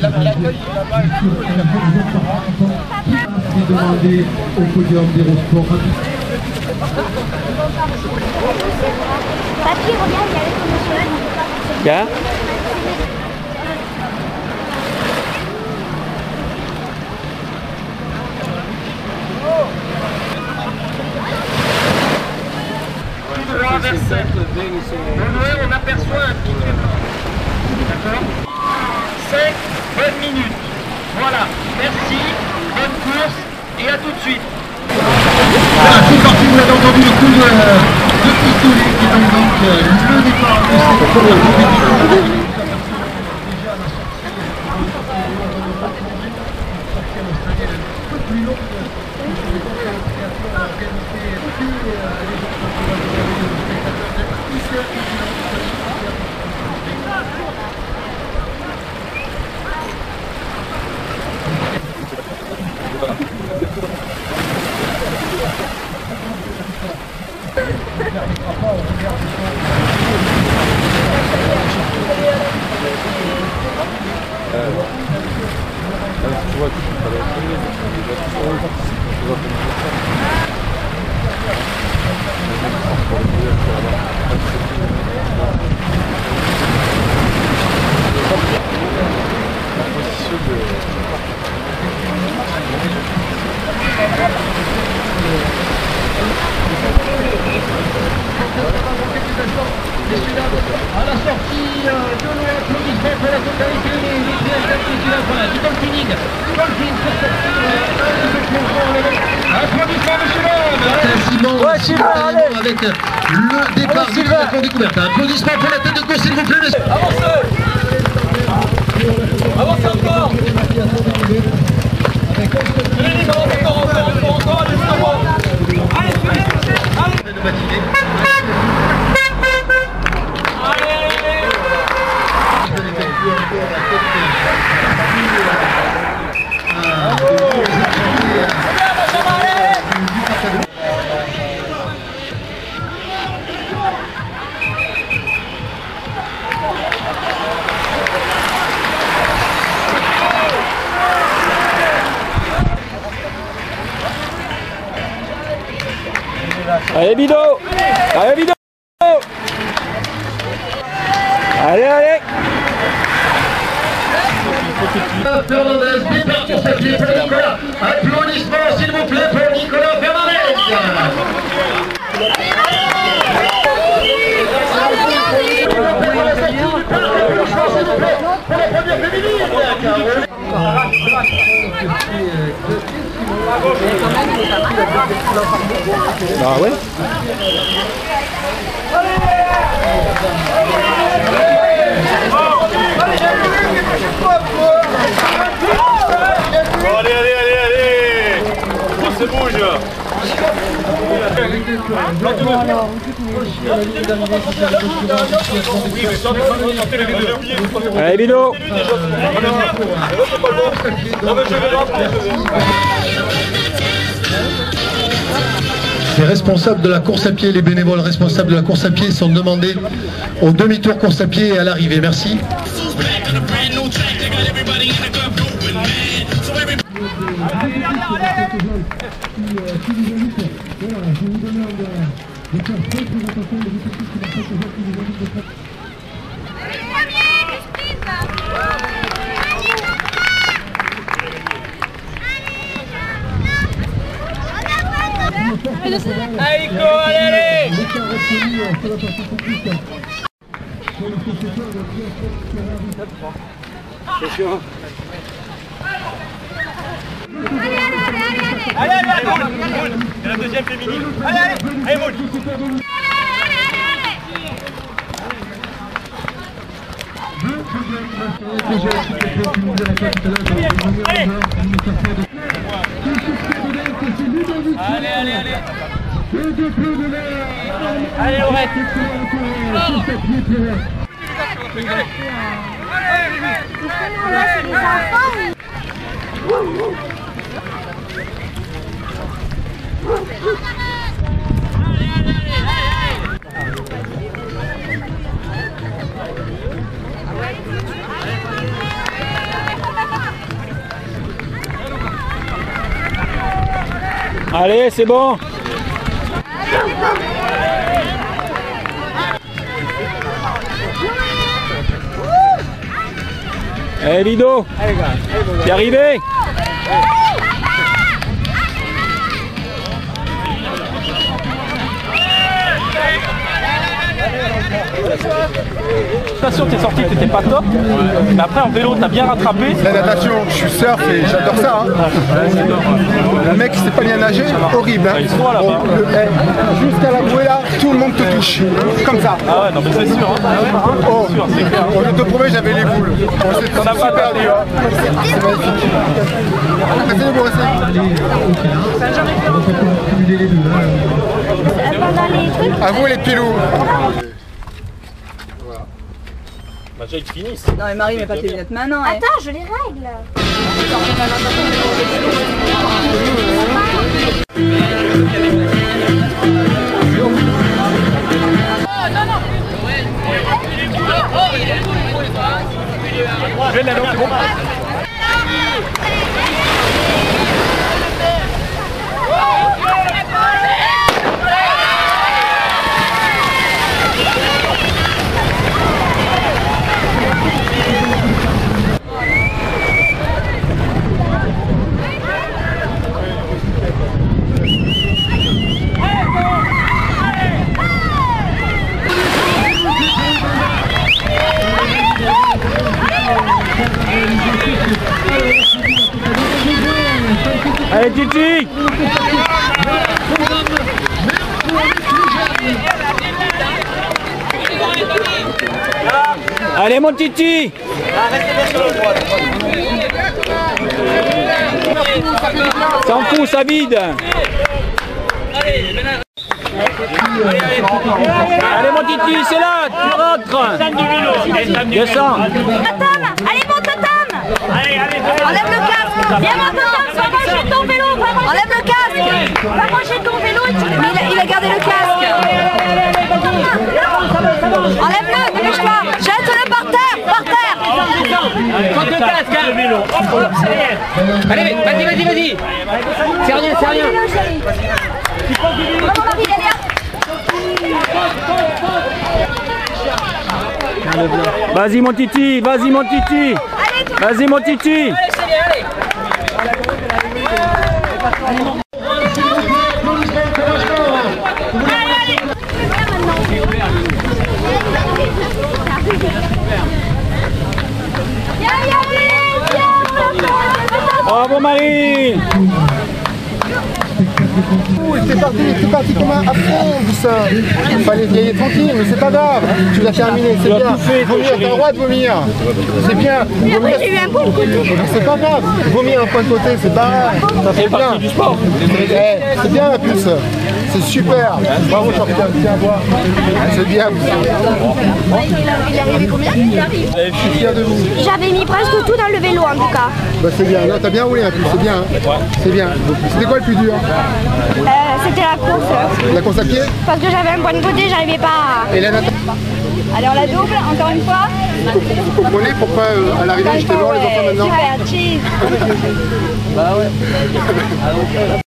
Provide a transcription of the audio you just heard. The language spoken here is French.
l'accueil là-bas est cool. Qui est demandé au podium d'Hérosport. Papier, regarde, il y a les commotionnaires, on ne peut pas. Tiens. De loin, on aperçoit un pic de blanc. D'accord. 5 bonnes minutes. Voilà. Merci. Bonne course. Et à tout de suite. Voilà, c'est parti. Vous avez entendu le coup de pistolet qui donne donc le départ de cette compétition. Avec le départ du triathlon découverte. Un applaudissement pour la tête de course, s'il vous plaît. Avancez, avancez encore. Encore, allez, allez. De matinée. Allez Bido! Allez Bido! Allez, allez! Fernandez départ pour cette ligne pour Nicolas. Applaudissements s'il vous plaît pour Nicolas Fernandez. Ah ouais. Allez, allez, allez, allez. On se bouge. Allez, Bido. Les responsables de la course à pied, les bénévoles responsables de la course à pied sont demandés au demi-tour course à pied et à l'arrivée. Merci. Allez, go, allez, attention. Allez, allez, allez, c'est la deuxième féminine. Allez, allez, allez, moule. Allez, allez, allez. Allez, on reste. Allez, allez, allez. Allez, c'est bon. Allez, Lido, t'es arrivé? Natation, t'es sorti, t'étais pas top, mais après en vélo t'as bien rattrapé. La natation, je suis surf et j'adore ça. Hein. Le mec qui s'est pas bien nager, horrible. Hein. Bon, jusqu'à la bouée là, tout le monde te touche, comme ça. Ah ouais, non mais c'est sûr. Oh, c'est clair. Au lieu de te prouver, j'avais les boules. On n'a pas perdu. C'est magnifique. Essayez de vous rester. À vous les pilous. Bah déjà ils finissent. Non mais Marie, mais pas tes lunettes maintenant. Attends, je les règle. Je vais de la langue, c'est bon. Allez Titi! Allez mon Titi! S'en fout, ça vide! Allez mon Titi, c'est là! Tu rentres! Descends! Allez mon Tatam! Enlève le casque! Viens maintenant! Rapprochez ton vélo! Enlève le casque! Rapprochez ton vélo! Mais il a gardé le casque! Enlève-le! Dépêche-toi! Jette-le par terre! Par terre! Prends le casque! Allez, vas-y, vas-y, vas-y! C'est rien, c'est rien! Bravo Marie, galère! Vas-y mon Titi! Vas-y mon Titi! Vas-y mon Titi! Bravo Marie! C'est parti comme un absence. Il fallait y aller tranquille, mais c'est pas grave. Tu l'as terminé, c'est bien. Vomir, t'as le droit de vomir. C'est bien. C'est pas grave. Vomir un point de côté, c'est pas grave. Ça fait bien. C'est bien la puce. C'est super. Bravo, Jean-Pierre, tiens, bois. C'est bien. Il est arrivé combien? Je suis fier de vous. J'avais mis presque tout dans le vélo, en tout cas. Bah, c'est bien. Là, t'as bien roulé, en plus. C'est bien. C'est bien. C'était quoi le plus dur? C'était la course. La course à pied? Parce que j'avais un point de côté, j'arrivais pas à... Et la natation? Alors la double, encore une fois. Vous comprenez pourquoi à l'arrivée j'étais loin les enfants maintenant? Super, cheese. Bah ouais.